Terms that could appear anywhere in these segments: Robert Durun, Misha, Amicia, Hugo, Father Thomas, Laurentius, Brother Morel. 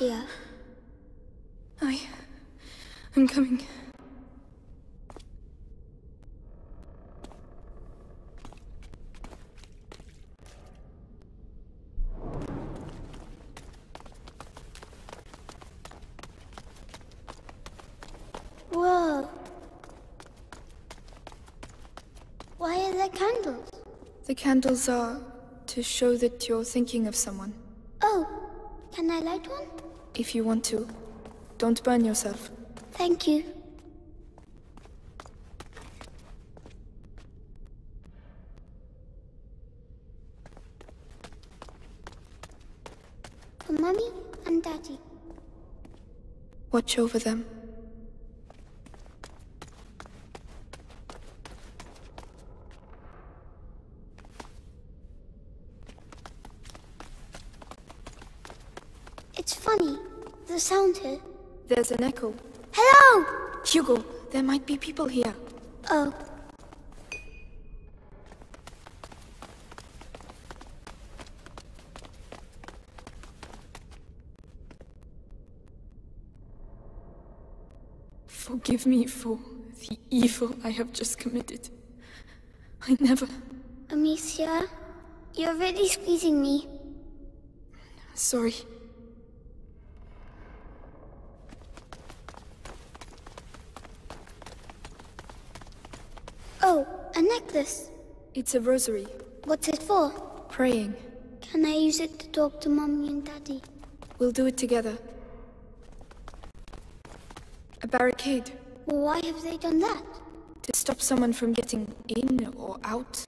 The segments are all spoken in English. Amicia. I'm coming. Whoa. Why are there candles? The candles are to show that you're thinking of someone. Oh, can I light one? If you want to. Don't burn yourself. Thank you. For Mommy and Daddy. Watch over them. It's funny, the sound here. There's an echo. Hello! Hugo, there might be people here. Oh. Forgive me for the evil I have just committed. I never... Amicia, you're really squeezing me. Sorry. Oh, a necklace. It's a rosary. What's it for? Praying. Can I use it to talk to Mommy and Daddy? We'll do it together. A barricade. Why have they done that? To stop someone from getting in or out.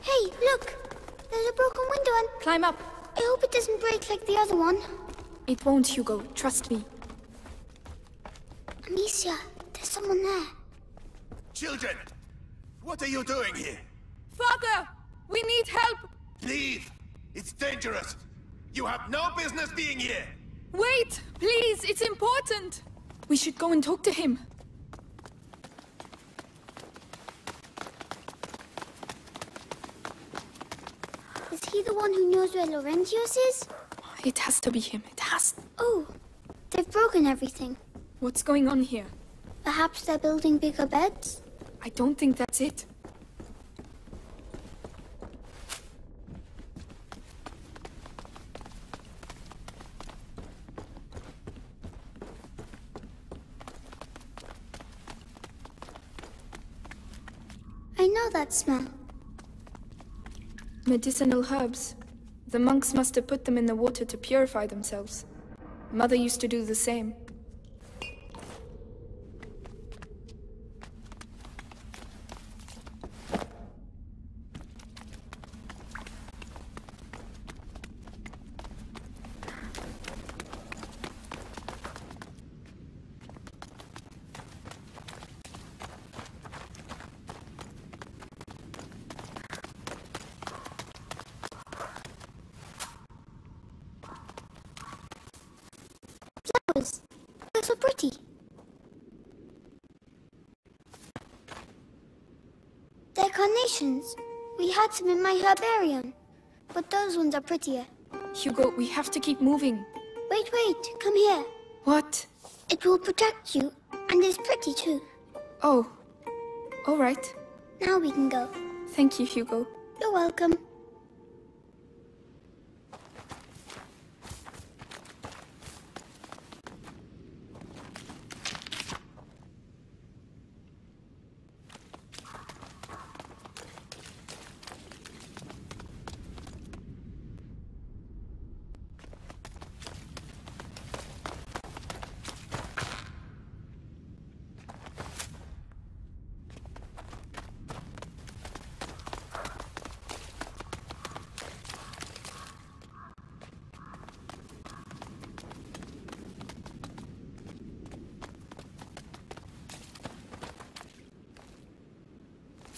Hey, look! There's a broken window and... Climb up! I hope it doesn't break like the other one. It won't, Hugo. Trust me. Amicia, there's someone there. Children! What are you doing here? Father! We need help! Leave! It's dangerous! You have no business being here! Wait! Please! It's important! We should go and talk to him. Is he the one who knows where Laurentius is? It has to be him. It has. Oh, they've broken everything. What's going on here? Perhaps they're building bigger beds? I don't think that's it. I know that smell. Medicinal herbs. The monks must have put them in the water to purify themselves. Mother used to do the same. They're so pretty. They're carnations. We had some in my herbarium, but those ones are prettier. Hugo, we have to keep moving. Wait, come here. What? It will protect you, and it's pretty too. Oh, all right. Now we can go. Thank you, Hugo. You're welcome.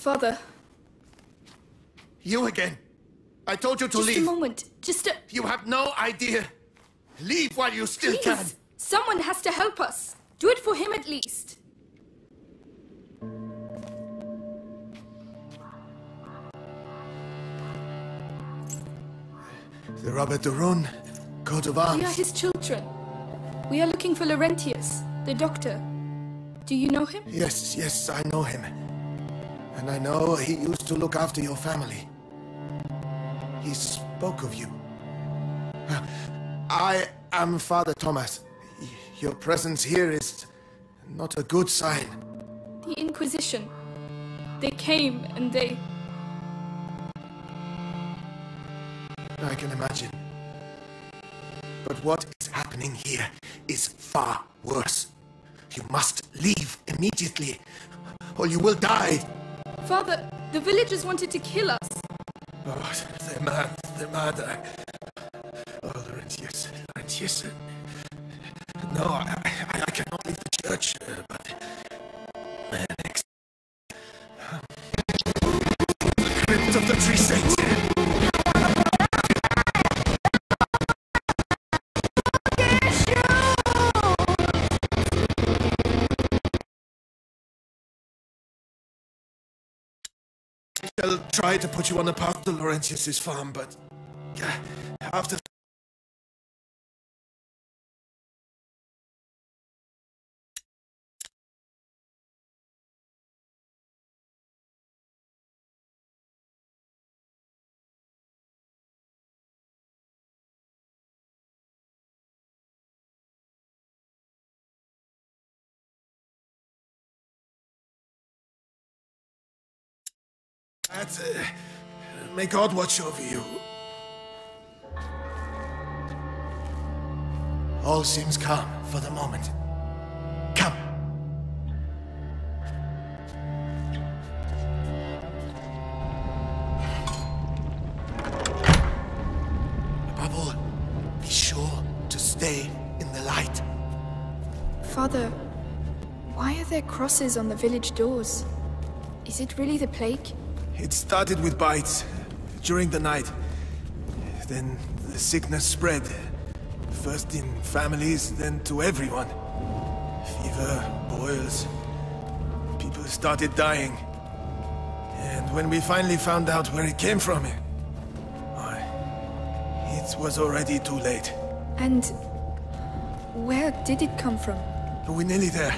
Father. You again. I told you to leave. Just a moment. You have no idea. Leave while you still can. Someone has to help us. Do it for him at least. The Robert Durun coat of arms. We are his children. We are looking for Laurentius, the doctor. Do you know him? Yes, yes, I know him. And I know he used to look after your family. He spoke of you. I am Father Thomas. Your presence here is not a good sign. The Inquisition. They came and they... I can imagine. But what is happening here is far worse. You must leave immediately, or you will die. Father, the villagers wanted to kill us. Oh, they're mad, they're mad. Oh, Laurentius, Laurentius. No, I cannot leave the church, but... next... the crypt of the Three Saints. I'll try to put you on the path to Laurentius's farm, but after... That's, may God watch over you. All seems calm for the moment. Come. Above all, be sure to stay in the light. Father, why are there crosses on the village doors? Is it really the plague? It started with bites during the night. Then the sickness spread, first in families, then to everyone. Fever, boils, people started dying. And when we finally found out where it came from, it was already too late. And where did it come from? We're nearly there.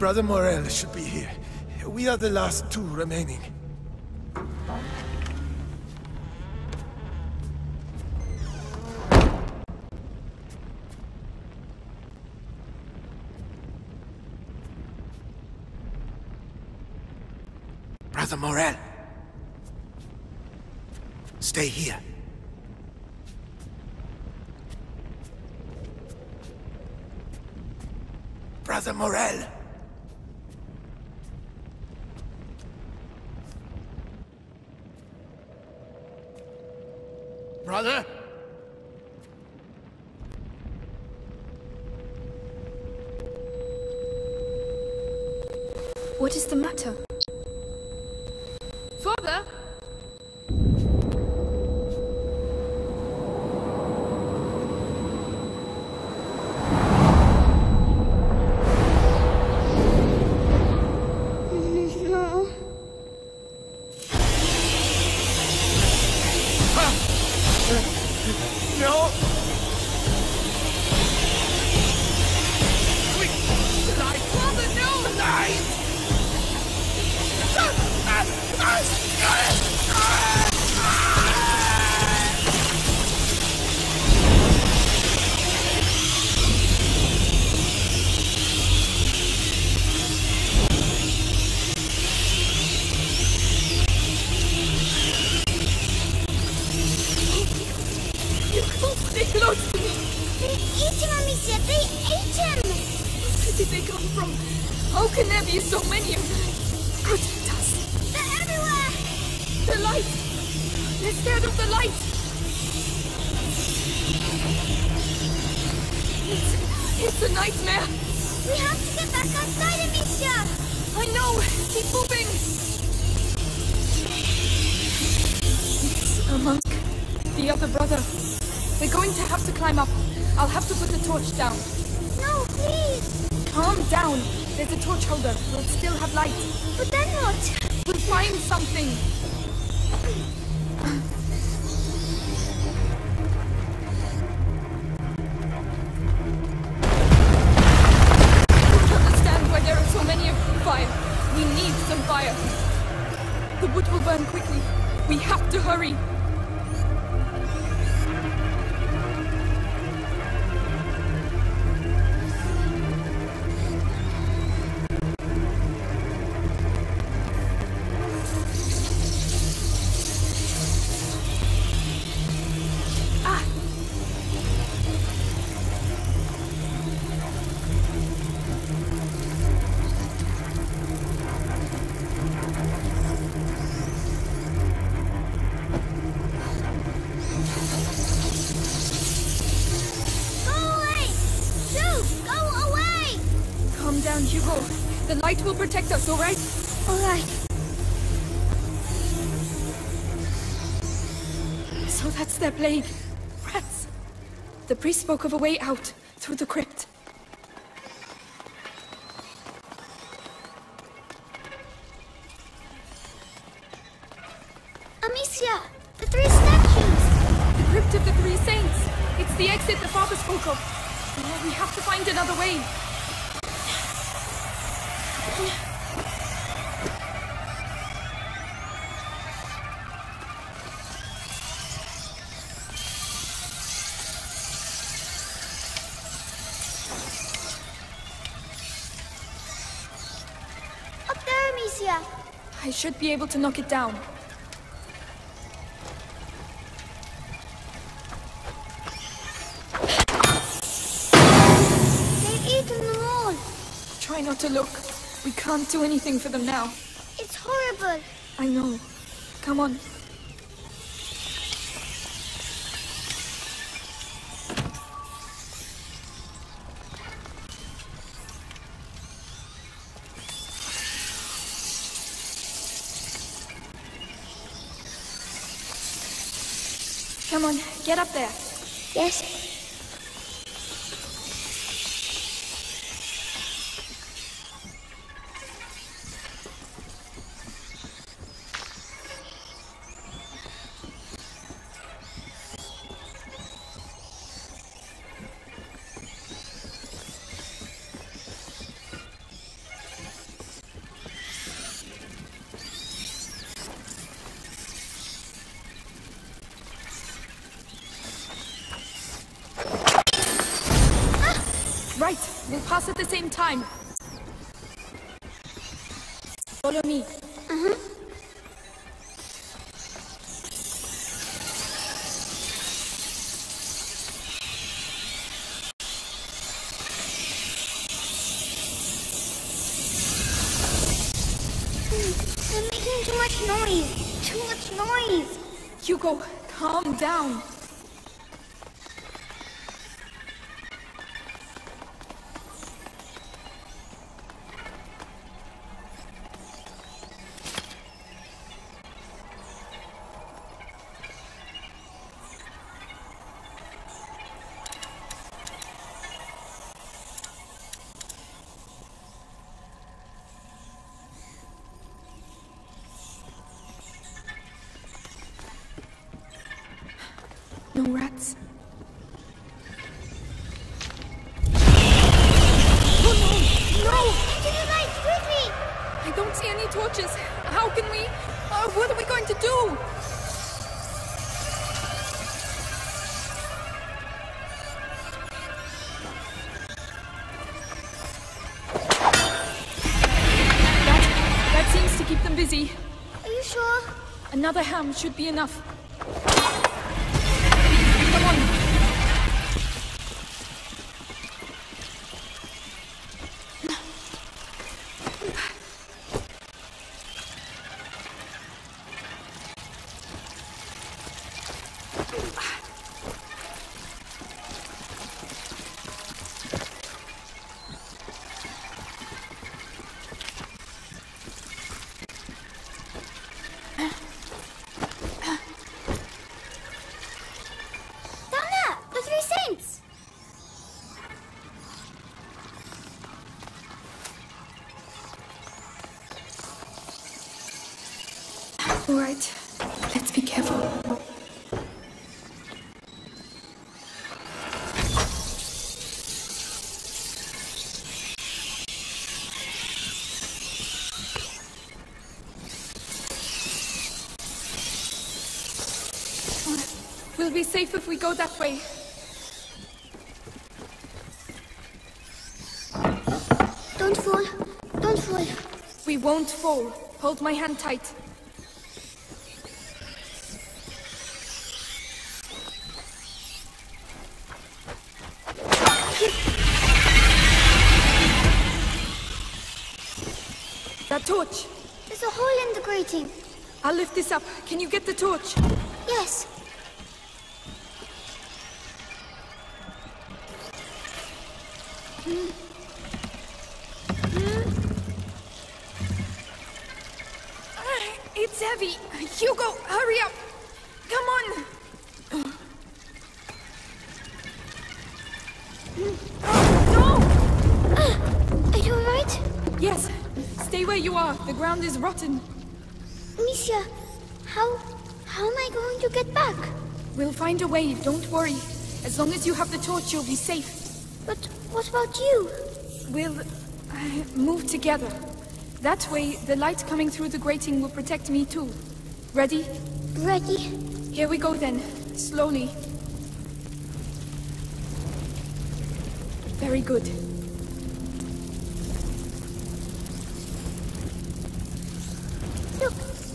Brother Morel should be here. We are the last two remaining. Brother Morel, stay here. Brother Morel. Brother? What is the matter? Father? It's a nightmare! We have to get back outside, Amicia! I know! Keep moving! It's a monk. The other brother. We're going to have to climb up. I'll have to put the torch down. No, please! Calm down! There's a torch holder. We'll still have light. But then what? We'll find something. I don't understand why there are so many of fire. We need some fire. The wood will burn quickly. We have to hurry. Hugo, the light will protect us, all right? All right. So that's their plague. Rats. The priest spoke of a way out through the crypt. Amicia, the three statues. The crypt of the three saints. It's the exit the father spoke of. Now we have to find another way. Up there, Amicia. I should be able to knock it down. They've eaten them all. Try not to look. We can't do anything for them now. It's horrible. I know. Come on. Come on, get up there. Yes. Right, we'll pass at the same time. Follow me. They're making too much noise. Too much noise. Hugo, calm down. No rats. Oh no! No! To the light, quickly! I don't see any torches. How can we? What are we going to do? That seems to keep them busy. Are you sure? Another ham should be enough. We'll be safe if we go that way. Don't fall. Don't fall. We won't fall. Hold my hand tight. That torch! There's a hole in the grating. I'll lift this up. Can you get the torch? Yes. It's heavy. Hugo, hurry up. Come on. Oh, no! Are you alright? Yes. Stay where you are. The ground is rotten. Misha, how am I going to get back? We'll find a way, don't worry. As long as you have the torch, you'll be safe. But what about you? We'll move together. That way, the light coming through the grating will protect me too. Ready? Ready. Here we go then, slowly. Very good.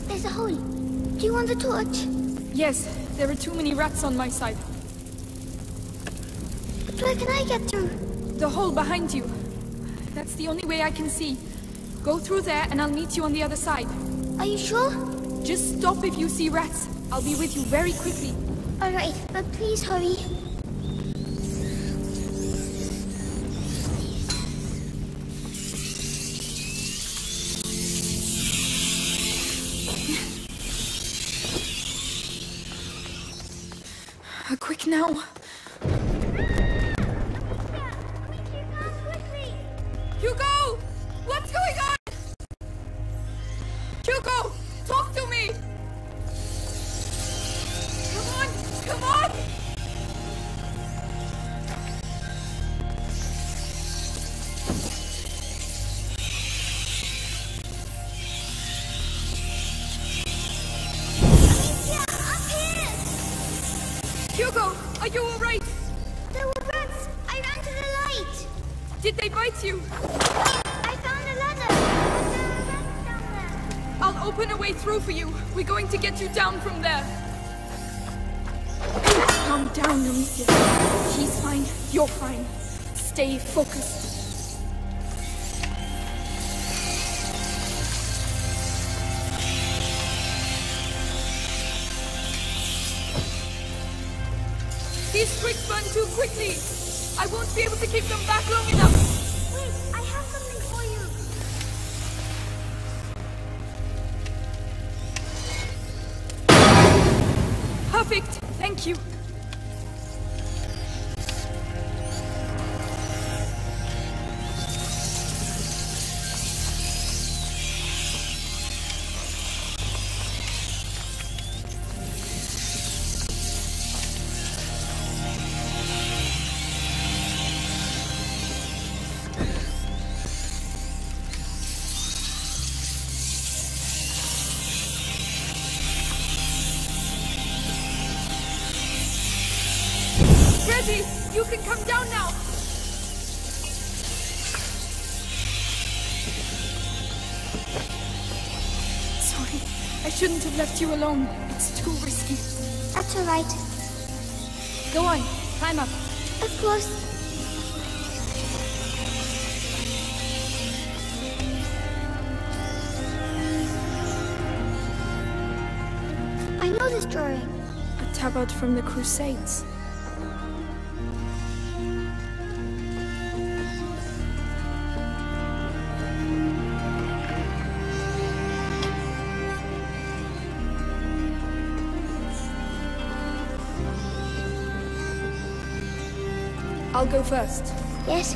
There's a hole. Do you want the torch? Yes, there are too many rats on my side. But where can I get through? The hole behind you. That's the only way I can see. Go through there and I'll meet you on the other side. Are you sure? Just stop if you see rats. I'll be with you very quickly. Alright, but please hurry. Quick now. Hugo! What's going on? Hugo! Talk to me! Come on! Come on! Hugo, are you alright? There were rats. I ran to the light. Did they bite you? I found a ladder. There were rats down there. I'll open a way through for you. We're going to get you down from there. Calm down, Amicia. He's fine. You're fine. Stay focused. These bricks burn too quickly! I won't be able to keep them back long enough! Wait, I have something for you! Perfect! Thank you! You can come down now! Sorry, I shouldn't have left you alone. It's too risky. That's alright. Go on, climb up. Of course. I know this drawing. A tabard from the Crusades. I'll go first. Yes.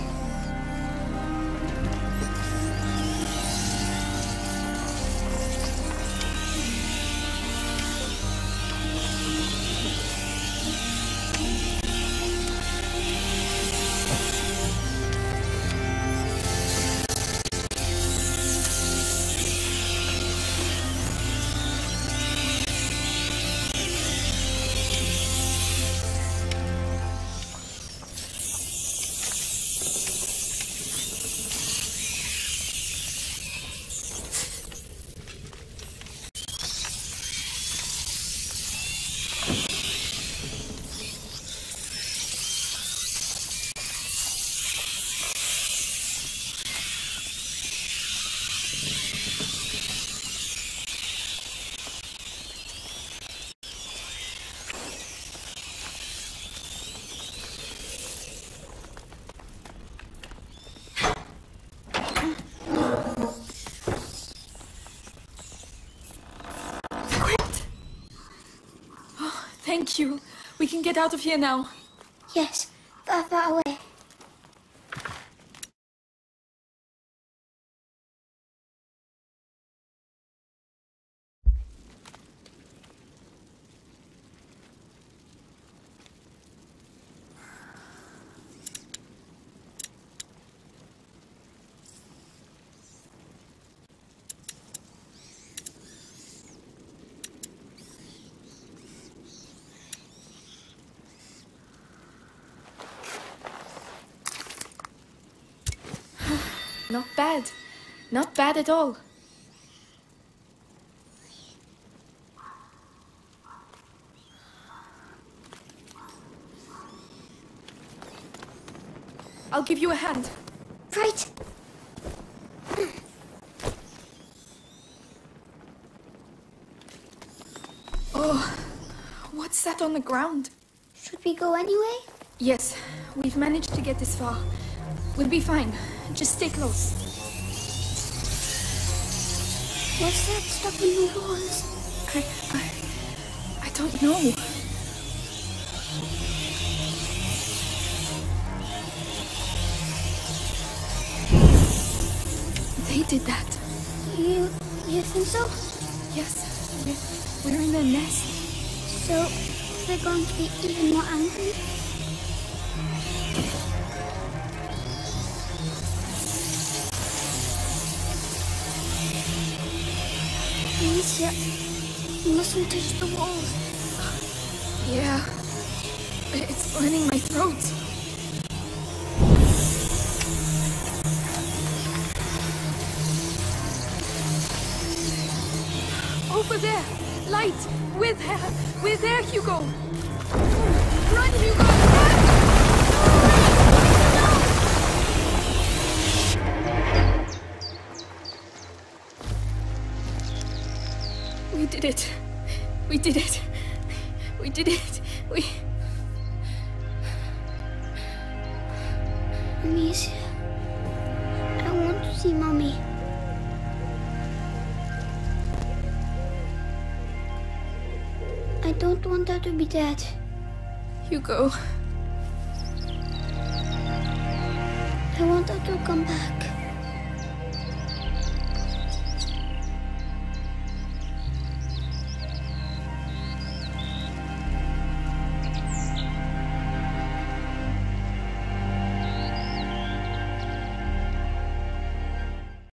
Thank you. We can get out of here now. Yes, far away. Not bad. Not bad at all. I'll give you a hand. Right. Oh, what's that on the ground? Should we go anyway? Yes, we've managed to get this far. We'll be fine. Just stay close. What's that stuck in the walls? I don't know. They did that. You think so? Yes. We're in their nest. So they're going to be even more angry? Amicia, you mustn't touch the walls. Yeah, it's burning my throat. Over there, light, with her, we're there, Hugo. Run, Hugo, run! We did it. Amicia, I want to see Mommy. I don't want her to be dead. Hugo. I want her to come back.